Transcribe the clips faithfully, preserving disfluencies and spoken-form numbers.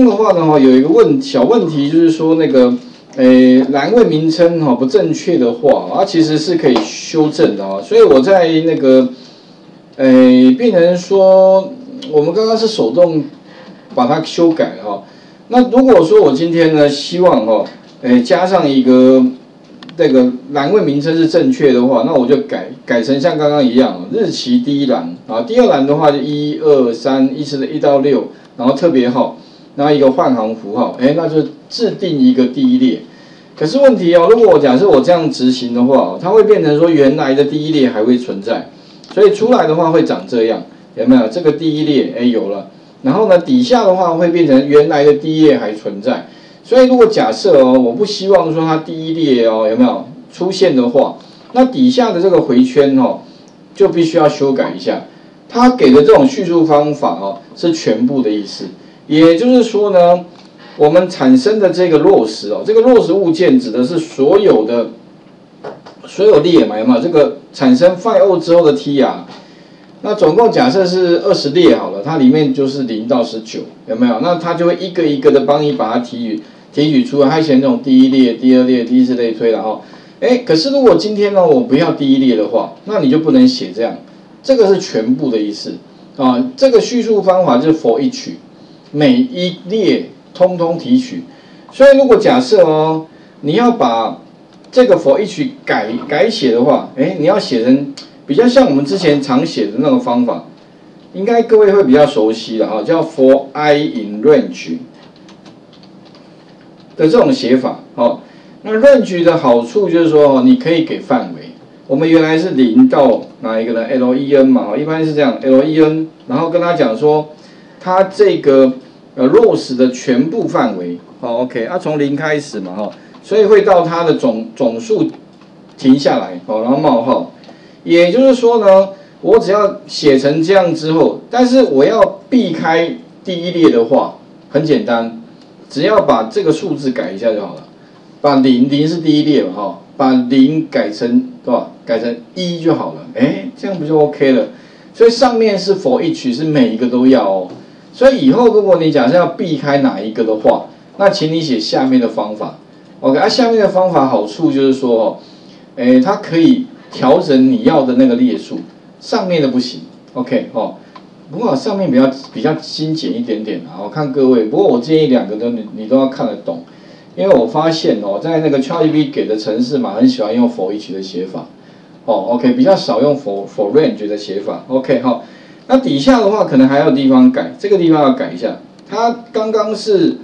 中的话呢，哈，有一个问小问题，就是说那个，诶，栏位名称哈不正确的话，啊，其实是可以修正的啊。所以我在那个，诶，变成说我们刚刚是手动把它修改哈。那如果说我今天呢，希望哈，诶，加上一个那个栏位名称是正确的话，那我就改改成像刚刚一样，日期第一栏啊，第二栏的话就一二三，一是一到六，然后特别号。 然后一个换行符号，哎，那就制定一个第一列。可是问题哦，如果我假设我这样执行的话，它会变成说原来的第一列还会存在，所以出来的话会长这样，有没有？这个第一列哎有了，然后呢底下的话会变成原来的第一列还存在。所以如果假设哦，我不希望说它第一列哦有没有出现的话，那底下的这个回圈哦就必须要修改一下。它给的这种叙述方法哦是全部的意思。 也就是说呢，我们产生的这个落实哦，这个落实物件指的是所有的所有列嘛，有没有？这个产生 file 之后的 tr， 那总共假设是二十列好了，它里面就是零到十九，有没有？那它就会一个一个的帮你把它提取提取出来，它先从第一列、第二列、第四类推，然后，哎，可是如果今天呢，我不要第一列的话，那你就不能写这样，这个是全部的意思啊。这个叙述方法就是 for each。 每一列通通提取，所以如果假设哦，你要把这个 for each 改改写的话，哎，你要写成比较像我们之前常写的那个方法，应该各位会比较熟悉的哈，叫 for i in range 的这种写法哦。那 range 的好处就是说哦，你可以给范围。我们原来是零到哪一个呢 ？len 嘛，一般是这样 len， 然后跟他讲说。 它这个呃 rows 的全部范围，好 OK， 啊从零开始嘛哈、哦，所以会到它的总总数停下来，好、哦，然后冒号，也就是说呢，我只要写成这样之后，但是我要避开第一列的话，很简单，只要把这个数字改一下就好了，把零零是第一列嘛哈、哦，把零改成对吧？改成一就好了，哎，这样不就 OK 了？所以上面是 for each 是每一个都要哦。 所以以后如果你假设要避开哪一个的话，那请你写下面的方法 ，OK？ 啊，下面的方法好处就是说哦，诶，它可以调整你要的那个列数，上面的不行 ，OK？ 哦，不过上面比较比较精简一点点啊，我看各位，不过我建议两个都你你都要看得懂，因为我发现哦，在那个 ChatGPT 给的程式嘛，很喜欢用 for each 的写法，哦 ，OK？ 比较少用 for for range 的写法 ，OK？ 好、哦。 那底下的话，可能还有地方改，这个地方要改一下。它刚刚是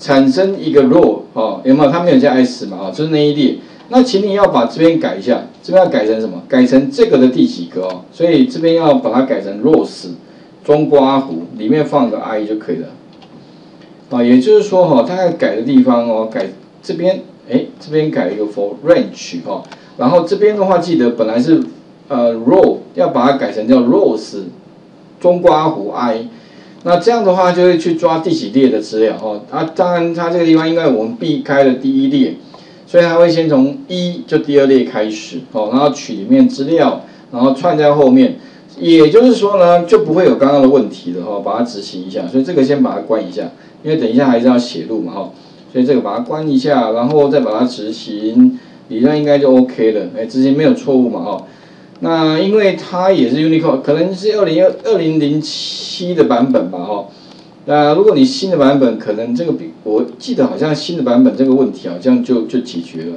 产生一个 row 哦，有没有？它没有加 s 嘛，哦，就是那一列。那请你要把这边改一下，这边要改成什么？改成这个的第几个哦？所以这边要把它改成 rows 中括弧里面放个 i 就可以了。啊、哦，也就是说哈、哦，它要改的地方哦，改这边，哎，这边改一个 for range 哦，然后这边的话，记得本来是呃 row 要把它改成叫 rows。 中括弧 i， 那这样的话就会去抓第几列的资料哦。啊，当然它这个地方因为我们避开了第一列，所以它会先从一就第二列开始哦，然后取里面资料，然后串在后面。也就是说呢，就不会有刚刚的问题了哦。把它执行一下，所以这个先把它关一下，因为等一下还是要写入嘛哦。所以这个把它关一下，然后再把它执行，理论应该就 OK 了。哎，执行没有错误嘛哦。 那因为它也是 Unicode， 可能是二零零七的版本吧，哦。那如果你新的版本，可能这个比我记得好像新的版本这个问题好像就就解决了。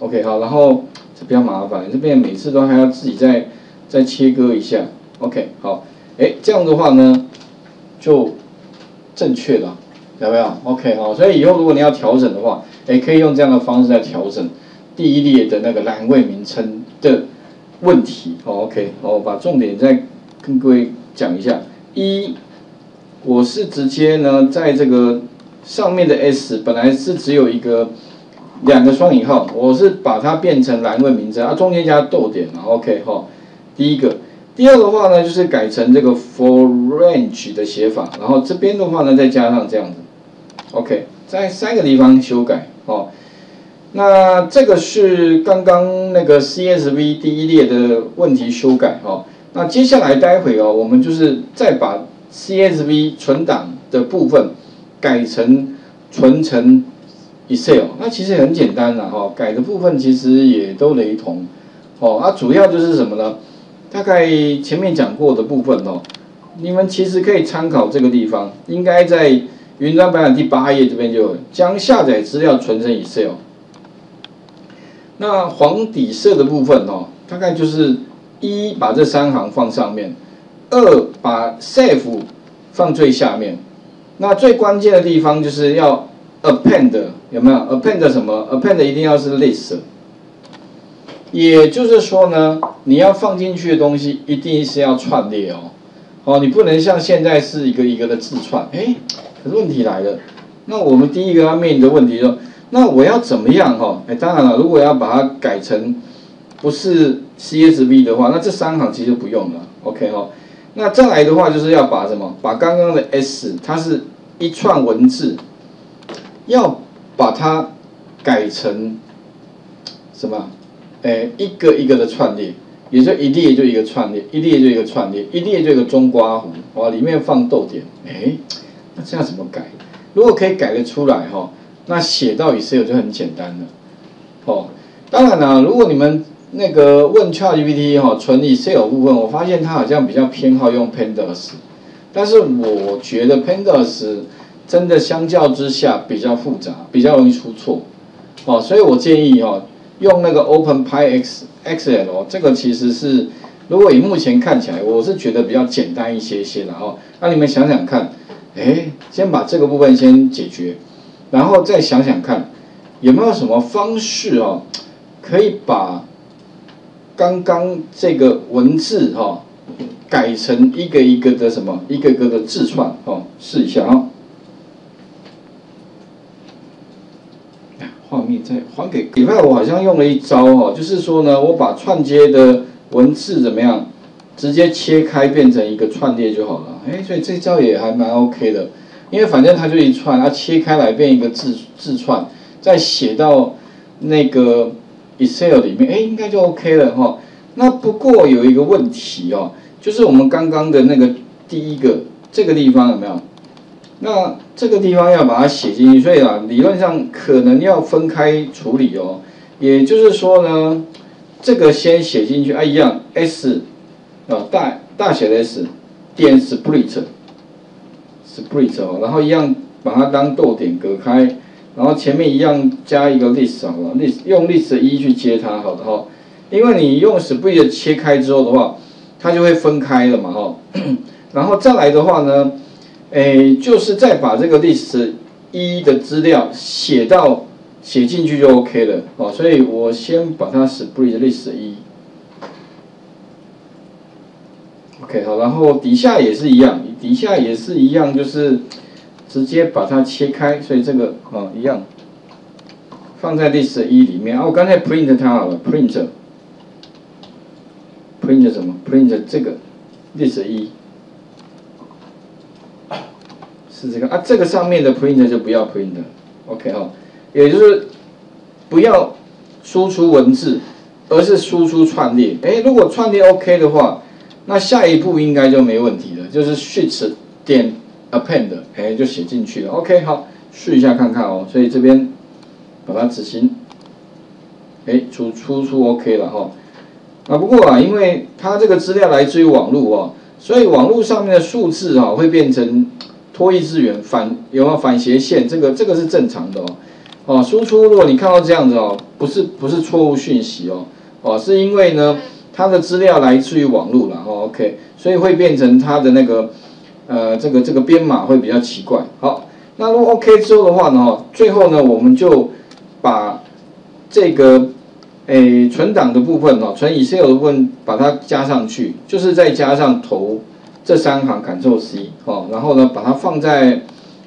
OK， 好，然后这比较麻烦，这边每次都还要自己再再切割一下。OK， 好，哎，这样的话呢就正确了，有没有 ？OK， 好，所以以后如果你要调整的话，哎，可以用这样的方式来调整第一列的那个栏位名称的。 问题哦 ，OK， 哦，把重点再跟各位讲一下。一，我是直接呢，在这个上面的 S 本来是只有一个两个双引号，我是把它变成栏位名称，啊，中间加逗点嘛 ，OK 哈、哦。第一个，第二的话呢，就是改成这个 for range 的写法，然后这边的话呢，再加上这样子 ，OK， 在三个地方修改哦。 那这个是刚刚那个 C S V 第一列的问题修改哦。那接下来待会哦，我们就是再把 C S V 存档的部分改成存成 Excel， 那其实很简单啦，哈，改的部分其实也都雷同，哦，啊，主要就是什么呢？大概前面讲过的部分哦，你们其实可以参考这个地方，应该在云端白板第八页这边就有将下载资料存成 Excel。那黄底色的部分哦，大概就是一把这三行放上面，二把 save 放最下面。那最关键的地方就是要 append， 有没有 append 什么 append 一定要是 list， 也就是说呢，你要放进去的东西一定是要串列哦，哦，你不能像现在是一个一个的字串。哎，可是问题来了，那我们第一个要面临的问题就是，那我要怎么样哈？哎，当然了，如果要把它改成不是 C S V 的话，那这三行其实不用了 ，OK 哈。那再来的话，就是要把什么？把刚刚的 S， 它是一串文字，要把它改成什么？哎，一个一个的串列，也就一列就一个串列，一列就一个串列，一列就一个中括弧，哇，里面放逗点，哎，那这样怎么改？如果可以改得出来哈，那写到 Excel 就很简单了，哦，当然啦，如果你们那个问 ChatGPT 哈、哦，存 Excel 部分，我发现它好像比较偏好用 Pandas， 但是我觉得 Pandas 真的相较之下比较复杂，比较容易出错，哦，所以我建议哈、哦，用那个 OpenPy X Excel、哦、这个其实是，如果以目前看起来，我是觉得比较简单一些些啦哦，那你们想想看，哎，先把这个部分先解决，然后再想想看，有没有什么方式哦，可以把刚刚这个文字哈、哦，改成一个一个的什么，一个个的字串哦，试一下啊、哦。画面再还给。礼拜我好像用了一招哦，就是说呢，我把串接的文字怎么样，直接切开变成一个串列就好了。哎，所以这招也还蛮 OK 的，因为反正它就一串，它切开来变一个字字串，再写到那个 Excel 里面，哎，应该就 OK 了哈、哦。那不过有一个问题哦，就是我们刚刚的那个第一个这个地方有没有？那这个地方要把它写进去，所以啊，理论上可能要分开处理哦。也就是说呢，这个先写进去，啊，一样 S 啊大大写的 S 点 split split 哦，然后一样把它当逗点隔开。然后前面一样加一个 list 好了 ，list 用 list 的一去接它，好的哈，因为你用 split 切开之后的话，它就会分开了嘛哈，然后再来的话呢，诶，就是再把这个 list 一的资料写到写进去就 OK 了哦，所以我先把它 split list 一 ，OK 好，然后底下也是一样，底下也是一样就是。直接把它切开，所以这个哦一样，放在 list 一里面。啊，我刚才 print 它好了 ，print，print print 什么 ？print 这个 list 一，是这个啊，这个上面的 print 就不要 print，OK、OK、哈、哦，也就是不要输出文字，而是输出串列。哎，如果串列 OK 的话，那下一步应该就没问题了，就是 sheets 点。append， 哎，就写进去了。OK， 好，试一下看看哦。所以这边把它执行，哎，出出出 OK 了哈、哦。啊，不过啊，因为它这个资料来自于网络哦，所以网络上面的数字啊、哦、会变成脱义字元反有没有反斜线？这个这个是正常的哦。哦，输出如果你看到这样子哦，不是不是错误讯息哦，哦，是因为呢它的资料来自于网络了哦。OK， 所以会变成它的那个。呃，这个这个编码会比较奇怪。好，那如果 OK 之后的话呢，最后呢，我们就把这个诶存档的部分哦，存 Excel 的部分把它加上去，就是再加上头这三行 Ctrl C 哦，然后呢把它放在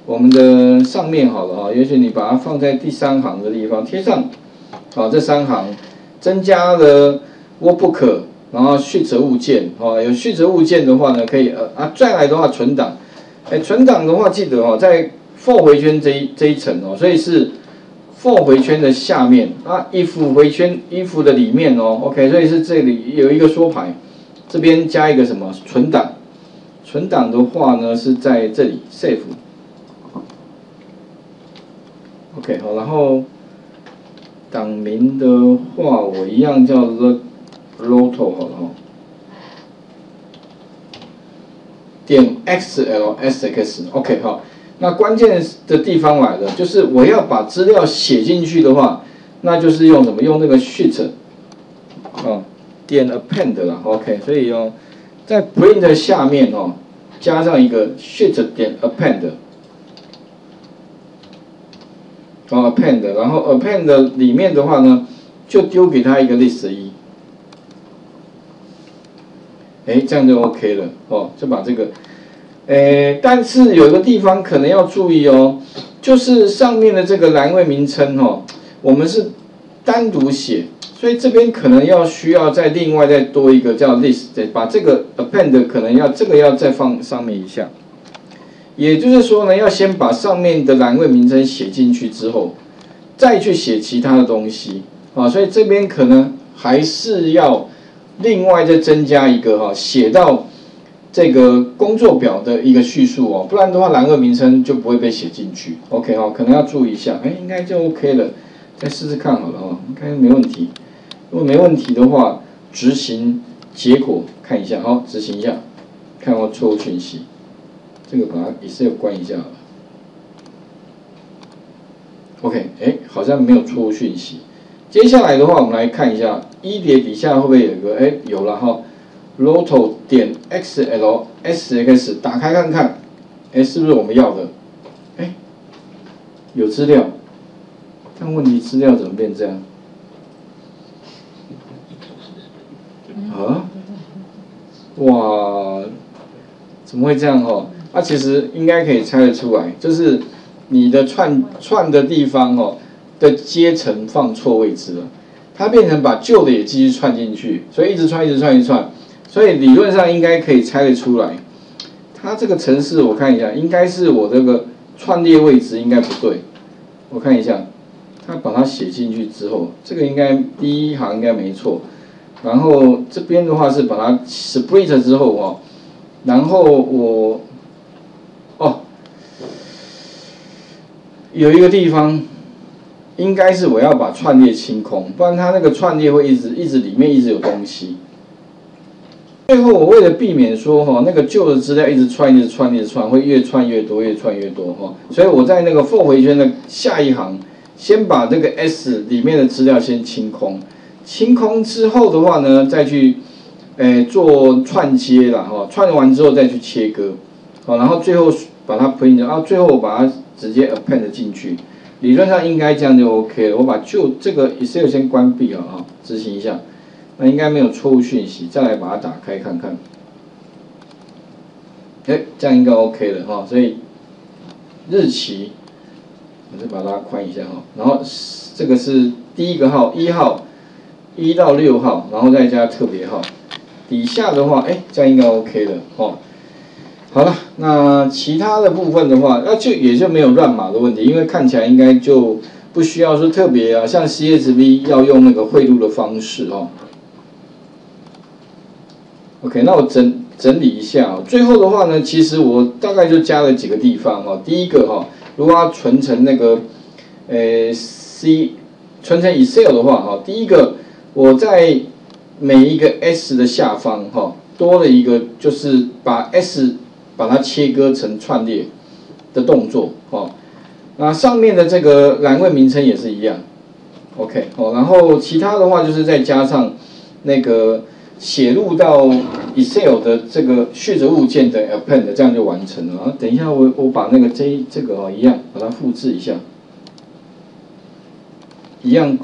我们的上面好了哦，也许你把它放在第三行的地方贴上，好、哦，这三行增加了 Workbook。然后续折物件，哦，有续折物件的话呢，可以呃啊再来的话存档，哎，存档的话记得哦，在 for 回圈这一这一层哦，所以是 for 回圈的下面啊 if 回圈 if 的里面哦 ，OK， 所以是这里有一个缩排，这边加一个什么存档，存档的话呢是在这里 save， OK 好，然后党名的话，我一样叫 Lotto 好了哈。点 X L S X OK 好，那关键的地方来了，就是我要把资料写进去的话，那就是用什么？用那个 sheet 啊，点 append 啦 OK， 所以哦，在 print 下面哦，加上一个 sheet 点 append。 然后 append， 然后 append 里面的话呢，就丢给他一个 list 一，哎，这样就 OK 了哦，就把这个，哎，但是有一个地方可能要注意哦，就是上面的这个栏位名称哦，我们是单独写，所以这边可能要需要再另外再多一个叫 list， 把这个 append 可能要这个要再放上面一下。 也就是说呢，要先把上面的栏位名称写进去之后，再去写其他的东西啊，所以这边可能还是要另外再增加一个哈，写到这个工作表的一个叙述哦，不然的话栏位名称就不会被写进去。OK 哈，可能要注意一下，哎，应该就 OK 了，再试试看好了哦，应该没问题。如果没问题的话，执行结果看一下，好，执行一下，看我错误讯息。 这个把它也是要关一下了 OK， 哎，好像没有错误讯息。接下来的话，我们来看一下一列底下会不会有一个？哎，有了哈 ，Lotto 点 X L S X 打开看看，哎，是不是我们要的？哎，有资料，但问题资料怎么变这样？啊？哇，怎么会这样哦？ 那、啊、其实应该可以猜得出来，就是你的串串的地方哦的阶层放错位置了，它变成把旧的也继续串进去，所以一直串一直串一直串，所以理论上应该可以猜得出来，它这个程式我看一下，应该是我这个串列位置应该不对，我看一下，它把它写进去之后，这个应该第一行应该没错，然后这边的话是把它 split 之后哦，然后我。 有一个地方，应该是我要把串列清空，不然它那个串列会一直一直里面一直有东西。最后我为了避免说哈那个旧的资料一直串一直串一直串，会越串越多越串越多哈，所以我在那个 for 回圈的下一行，先把这个 S 里面的资料先清空，清空之后的话呢，再去诶、呃、做串接啦哈，串完之后再去切割，好，然后最后把它 print 啊，最后我把它。 直接 append 进去，理论上应该这样就 OK 了。我把就这个 Excel 先关闭了啊，执行一下，那应该没有错误讯息。再来把它打开看看，哎，这样应该 OK 了哈。所以日期，我就把它宽一下哈。然后这个是第一个号一号，一到六号，然后再加特别号。底下的话，哎，这样应该 OK 了哈。 好了，那其他的部分的话，那就也就没有乱码的问题，因为看起来应该就不需要说特别啊，像 C S V 要用那个汇入的方式哦。OK， 那我整整理一下哦。最后的话呢，其实我大概就加了几个地方哦。第一个哈、哦，如果要存成那个呃 C 存成 Excel 的话哈、哦，第一个我在每一个 S 的下方哈、哦、多了一个，就是把 S 把它切割成串列的动作哦，那上面的这个栏位名称也是一样 ，OK 哦，然后其他的话就是再加上那个写入到 Excel 的这个序列物件的 append， 这样就完成了。等一下我我把那个这这个哦一样把它复制一下，一样。